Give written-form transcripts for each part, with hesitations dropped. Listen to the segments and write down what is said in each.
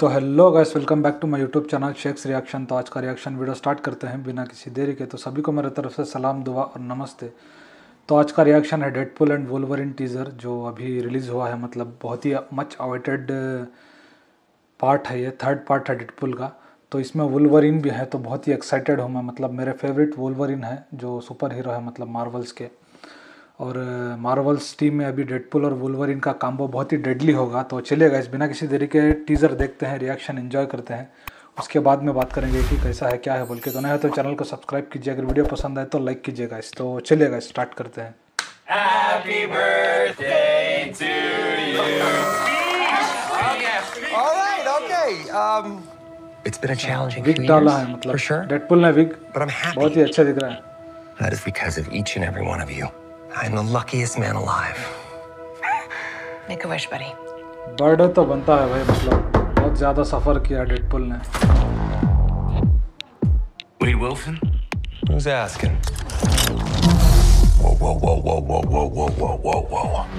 तो hello guys, welcome back to my YouTube channel shakes reaction. तो आज का रिएक्शन वीडियो स्टार्ट करते हैं बिना किसी देरी के। तो सभी को मेरे तरफ से सलाम, दुआ और नमस्ते। तो आज का रिएक्शन है डेडपूल एंड वोल्वरिन टीज़र, जो अभी रिलीज़ हुआ है। मतलब बहुत ही मच अवेटेड पार्ट है, ये थर्ड पार्ट है डेडपूल का। तो इसमें वोल्वरिन भी है, तो बहुत ही एक्साइटेड हूँ मैं। मतलब मेरे फेवरेट वोल्वरिन है, जो सुपर हीरो है मतलब मार्वल्स के। और मार्वल्स टीम में अभी डेडपूल और वोल्वरिन का कॉम्बो बहुत ही डेडली होगा। तो चलिए गाइस, बिना किसी देरी के टीज़र देखते हैं, रिएक्शन एंजॉय करते हैं। उसके बाद में बात करेंगे कि कैसा है, क्या है बोल के। तो नया है तो चैनल को सब्सक्राइब कीजिए, अगर वीडियो पसंद आए तो लाइक कीजिए गाइस। तो चलिए गाइस, स्टार्ट करते हैं। Happy birthday to you. All right, okay. It's been a challenging week. डाला है मतलब डेडपूल ने विग, बहुत ही अच्छा दिख रहा है। That is because of each and every one of you. I'm the luckiest man alive. Make a wish, buddy. बड़ा तो बनता है भाई, मतलब बहुत ज़्यादा सफर किया डेडपूल ने। Wade Wilson? Who's asking? Whoa, whoa, whoa, whoa, whoa, whoa, whoa, whoa, whoa, whoa. Is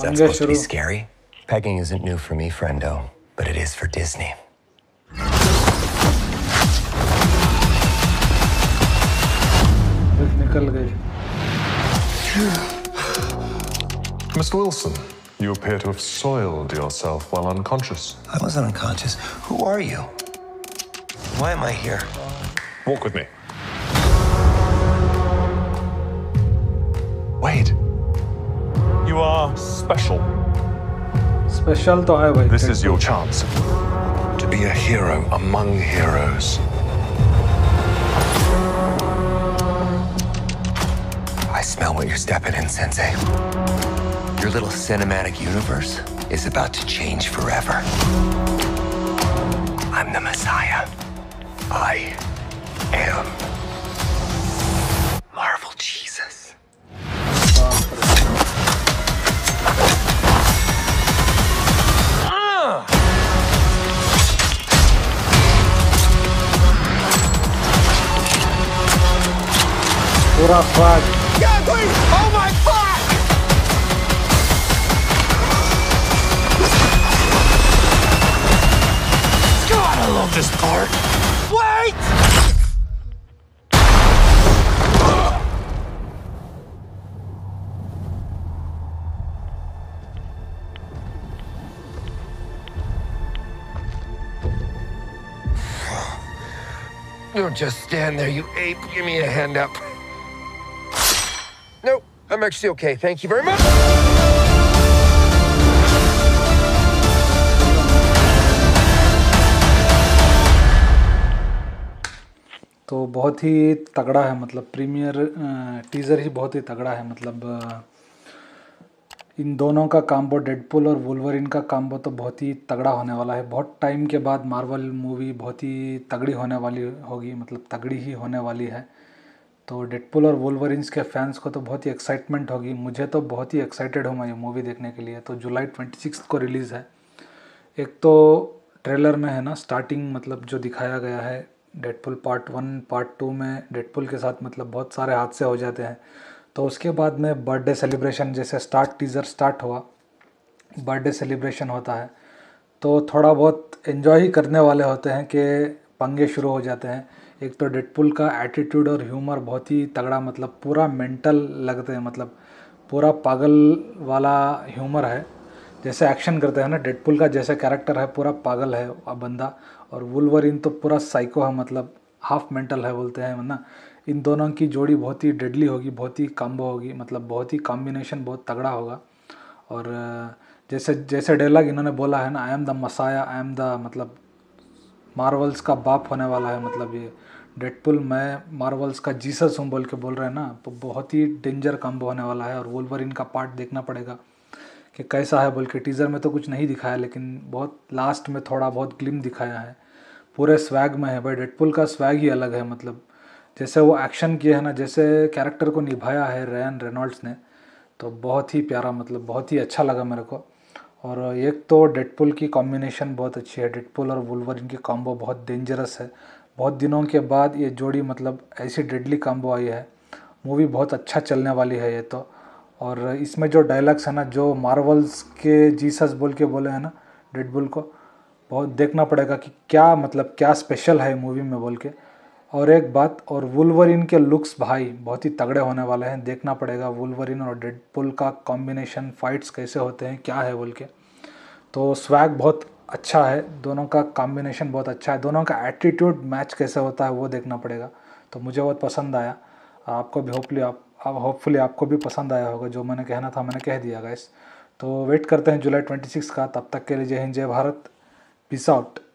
that supposed to be scary? Pegging isn't new for me, friendo, but it is for Disney. निकल गई। Mr. Wilson, you appear to have soiled yourself while unconscious. I wasn't unconscious. Who are you? Why am I here? Walk with me. Wade. You are special. Special to hai bhai. This is your chance to be a hero among heroes. I smell what you're stepping in, Sensei. Your little cinematic universe is about to change forever. I'm the Messiah. I am Marvel Jesus. What a fuck. God, please! Oh my fuck! God, I love this part. Wait! You don't just stand there, you ape. Give me a hand up. Nope, I'm actually okay. Thank you very much. तो बहुत ही तगड़ा है, मतलब premiere teaser ही बहुत ही तगड़ा है। मतलब इन दोनों का कॉम्बो, डेडपूल और वोल्वरिन का कॉम्बो, तो बहुत ही तगड़ा होने वाला है। बहुत टाइम के बाद मार्वल मूवी बहुत ही तगड़ी होने वाली होगी, मतलब तगड़ी ही होने वाली है। तो डेडपूल और वोल्वरिन्स के फैंस को तो बहुत ही एक्साइटमेंट होगी। मुझे तो बहुत ही एक्साइटेड हूँ मैं ये मूवी देखने के लिए। तो जुलाई 26 को रिलीज़ है। एक तो ट्रेलर में है ना, स्टार्टिंग मतलब जो दिखाया गया है डेडपूल पार्ट 1 पार्ट 2 में डेडपूल के साथ मतलब बहुत सारे हादसे हो जाते हैं। तो उसके बाद में बर्थडे सेलिब्रेशन, जैसे टीज़र स्टार्ट हुआ, बर्थडे सेलिब्रेशन होता है। तो थोड़ा बहुत एंजॉय ही करने वाले होते हैं कि पंगे शुरू हो जाते हैं। एक तो डेडपूल का एटीट्यूड और ह्यूमर बहुत ही तगड़ा, मतलब पूरा मेंटल लगते हैं, मतलब पूरा पागल वाला ह्यूमर है। जैसे एक्शन करते हैं ना डेडपूल का, जैसे कैरेक्टर है पूरा पागल है बंदा। और वुल्वरिन तो पूरा साइको है, मतलब हाफ मेंटल है बोलते हैं ना। इन दोनों की जोड़ी बहुत ही डेडली होगी, बहुत ही कॉम्बो होगी, मतलब बहुत ही कॉम्बिनेशन बहुत तगड़ा होगा। और जैसे जैसे डायलॉग इन्होंने बोला है ना, I am the messiah, I am the, मतलब मार्वल्स का बाप होने वाला है। मतलब ये डेडपूल मैं मार्वल्स का जीसस हूँ बोल के बोल रहे हैं ना, तो बहुत ही डेंजर कॉम्बो होने वाला है। और वोल्वरिन का पार्ट देखना पड़ेगा कि कैसा है बोल के। टीज़र में तो कुछ नहीं दिखाया, लेकिन बहुत लास्ट में थोड़ा बहुत ग्लिम दिखाया है। पूरे स्वैग में है भाई, डेडपूल का स्वैग ही अलग है। मतलब जैसे वो एक्शन किया है ना, जैसे कैरेक्टर को निभाया है रायन रेनॉल्ड्स ने, तो बहुत ही प्यारा, मतलब बहुत ही अच्छा लगा मेरे को। और एक तो डेडपूल की कॉम्बिनेशन बहुत अच्छी है, डेडपूल और वुल्वरिन की कॉम्बो बहुत डेंजरस है। बहुत दिनों के बाद ये जोड़ी मतलब ऐसी डेडली कॉम्बो आई है। मूवी बहुत अच्छा चलने वाली है ये तो। और इसमें जो डायलॉग्स है ना, जो मार्वल्स के जीसस बोल के बोले हैं ना डेडपूल को, और देखना पड़ेगा कि क्या मतलब क्या स्पेशल है मूवी में बोल के। और एक बात और, वुल्वरिन के लुक्स भाई बहुत ही तगड़े होने वाले हैं, देखना पड़ेगा वुल्वरिन और डेडपूल का कॉम्बिनेशन फाइट्स कैसे होते हैं क्या है बोल के। तो स्वैग बहुत अच्छा है, दोनों का कॉम्बिनेशन बहुत अच्छा है, दोनों का एटीट्यूड मैच कैसे होता है वो देखना पड़ेगा। तो मुझे बहुत पसंद आया, आपको भी होपफुली आपको भी पसंद आया होगा। जो मैंने कहना था मैंने कह दिया गाइस। तो वेट करते हैं जुलाई 26 का, तब तक के लिए जय हिंद जय भारत, पीस आउट।